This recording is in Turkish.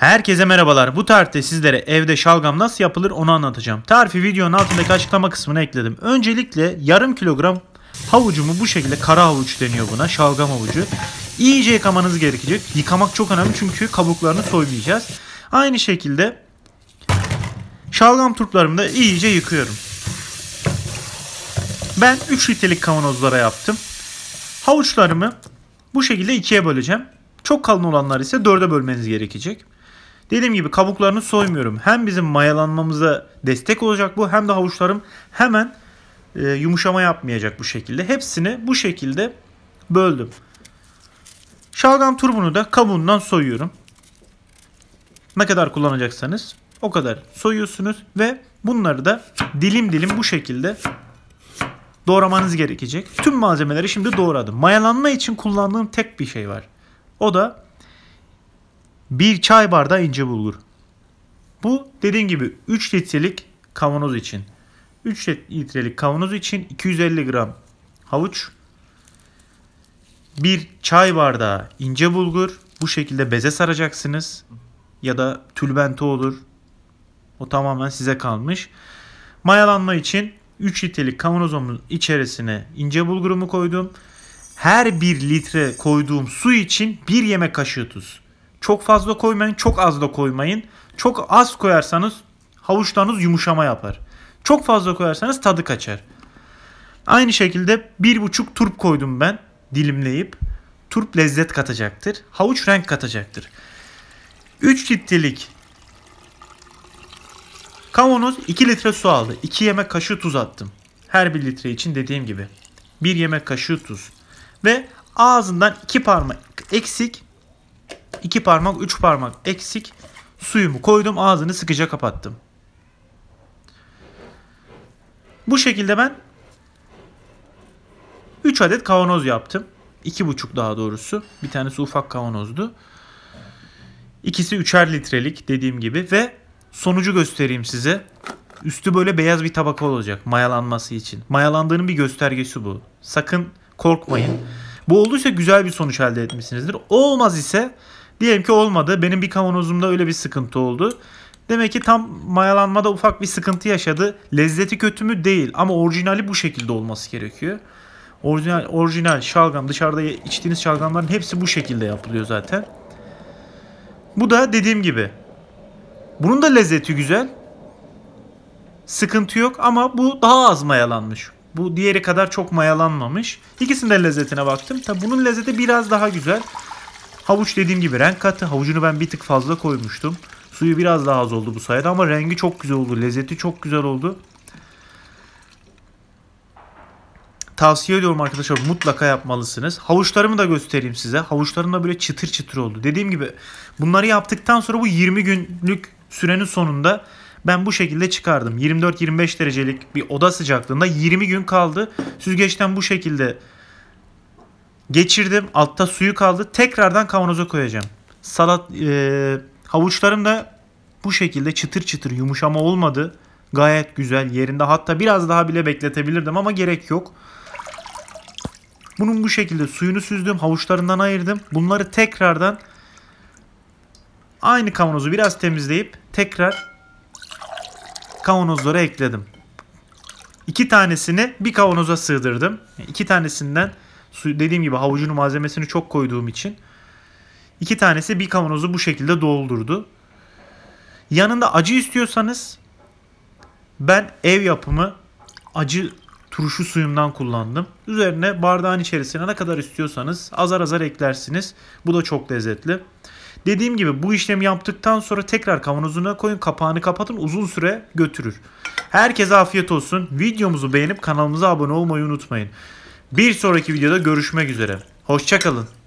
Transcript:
Herkese merhabalar. Bu tarifte sizlere evde şalgam nasıl yapılır onu anlatacağım. Tarifi videonun altındaki açıklama kısmına ekledim. Öncelikle yarım kilogram havucumu bu şekilde, kara havuç deniyor buna, şalgam havucu. İyice yıkamanız gerekecek. Yıkamak çok önemli çünkü kabuklarını soymayacağız. Aynı şekilde şalgam turplarımı da iyice yıkıyorum. Ben 3 litrelik kavanozlara yaptım. Havuçlarımı bu şekilde ikiye böleceğim. Çok kalın olanlar ise 4'e bölmeniz gerekecek. Dediğim gibi kabuklarını soymuyorum. Hem bizim mayalanmamıza destek olacak bu, hem de havuçlarım hemen yumuşama yapmayacak bu şekilde. Hepsini bu şekilde böldüm. Şalgam turbunu da kabuğundan soyuyorum. Ne kadar kullanacaksanız o kadar soyuyorsunuz ve bunları da dilim dilim bu şekilde doğramanız gerekecek. Tüm malzemeleri şimdi doğradım. Mayalanma için kullandığım tek bir şey var. O da bir çay bardağı ince bulgur. Bu dediğim gibi 3 litrelik kavanoz için. 3 litrelik kavanoz için 250 gram havuç, bir çay bardağı ince bulgur. Bu şekilde beze saracaksınız ya da tülbente olur. O tamamen size kalmış. Mayalanma için 3 litrelik kavanozumun içerisine ince bulgurumu koydum. Her 1 litre koyduğum su için 1 yemek kaşığı tuz. Çok fazla koymayın, çok az da koymayın. Çok az koyarsanız havuçlarınız yumuşama yapar. Çok fazla koyarsanız tadı kaçar. Aynı şekilde 1,5 turp koydum ben dilimleyip. Turp lezzet katacaktır. Havuç renk katacaktır. 3 litrelik kavanoz 2 litre su aldı. 2 yemek kaşığı tuz attım. Her 1 litre için dediğim gibi 1 yemek kaşığı tuz. Ve ağzından 2 parmak eksik, 2 parmak 3 parmak eksik suyumu koydum. Ağzını sıkıca kapattım. Bu şekilde ben 3 adet kavanoz yaptım. 2,5 daha doğrusu. Bir tanesi ufak kavanozdu. İkisi 3'er litrelik dediğim gibi. Ve sonucu göstereyim size. Üstü böyle beyaz bir tabaka olacak mayalanması için. Mayalandığının bir göstergesi bu. Sakın korkmayın. Bu olduysa güzel bir sonuç elde etmişsinizdir. Olmaz ise, diyelim ki olmadı. Benim bir kavanozumda öyle bir sıkıntı oldu. Demek ki tam mayalanmada ufak bir sıkıntı yaşadı. Lezzeti kötü mü? Değil. Ama orijinali bu şekilde olması gerekiyor. Orijinal şalgam, dışarıda içtiğiniz şalgamların hepsi bu şekilde yapılıyor zaten. Bu da dediğim gibi. Bunun da lezzeti güzel. Sıkıntı yok ama bu daha az mayalanmış. Bu diğeri kadar çok mayalanmamış. İkisinin de lezzetine baktım. Tabi bunun lezzeti biraz daha güzel. Havuç dediğim gibi renk katı. Havucunu ben bir tık fazla koymuştum. Suyu biraz daha az oldu bu sayede ama rengi çok güzel oldu. Lezzeti çok güzel oldu. Tavsiye ediyorum arkadaşlar, mutlaka yapmalısınız. Havuçlarımı da göstereyim size. Havuçlarım da böyle çıtır çıtır oldu. Dediğim gibi bunları yaptıktan sonra bu 20 günlük sürenin sonunda ben bu şekilde çıkardım. 24-25 derecelik bir oda sıcaklığında 20 gün kaldı. Süzgeçten bu şekilde geçirdim. Altta suyu kaldı. Tekrardan kavanoza koyacağım. Havuçlarım da bu şekilde çıtır çıtır, yumuşama olmadı. Gayet güzel yerinde. Hatta biraz daha bile bekletebilirdim ama gerek yok. Bunun bu şekilde suyunu süzdüm. Havuçlarından ayırdım. Bunları tekrardan aynı kavanozu biraz temizleyip tekrar kavanozlara ekledim. 2 tanesini bir kavanoza sığdırdım. 2 tanesinden, dediğim gibi havucunun malzemesini çok koyduğum için 2 tanesi bir kavanozu bu şekilde doldurdu. Yanında acı istiyorsanız ben ev yapımı acı turşu suyumdan kullandım. Üzerine bardağın içerisine ne kadar istiyorsanız azar azar eklersiniz. Bu da çok lezzetli. Dediğim gibi bu işlemi yaptıktan sonra tekrar kavanozuna koyun, kapağını kapatın, uzun süre götürür. Herkese afiyet olsun. Videomuzu beğenip kanalımıza abone olmayı unutmayın. Bir sonraki videoda görüşmek üzere. Hoşça kalın.